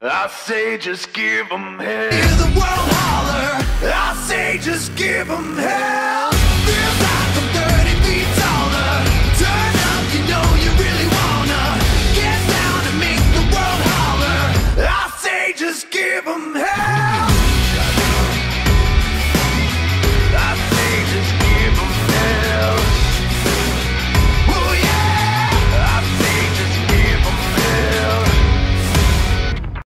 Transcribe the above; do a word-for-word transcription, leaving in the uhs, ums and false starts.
I say just give 'em hell. Hear the world holler, I say just give 'em hell.